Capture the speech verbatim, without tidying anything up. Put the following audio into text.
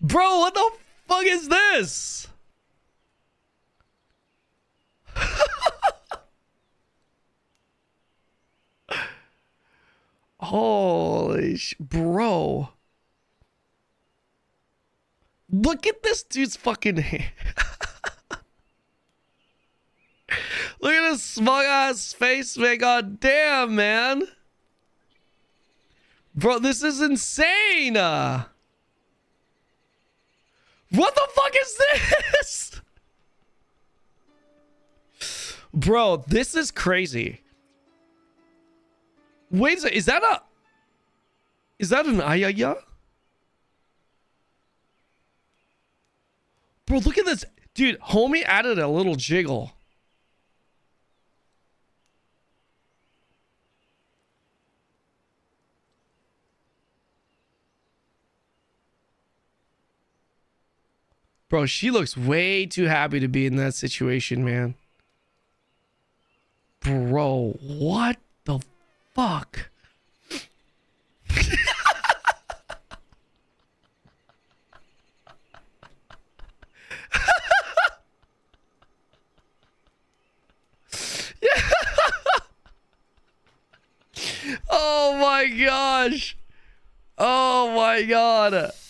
Bro, what the fuck is this? Holy sh... Bro. Look at this dude's fucking hand. Look at this smug ass face, man. God damn, man. Bro, this is insane. Uh, what the fuck is this? Bro, this is crazy. Wait, is that a... Is that an ayaya? Bro, look at this. Dude, homie added a little jiggle. Bro, she looks way too happy to be in that situation, man. Bro, what the fuck? Oh my gosh. Oh my god.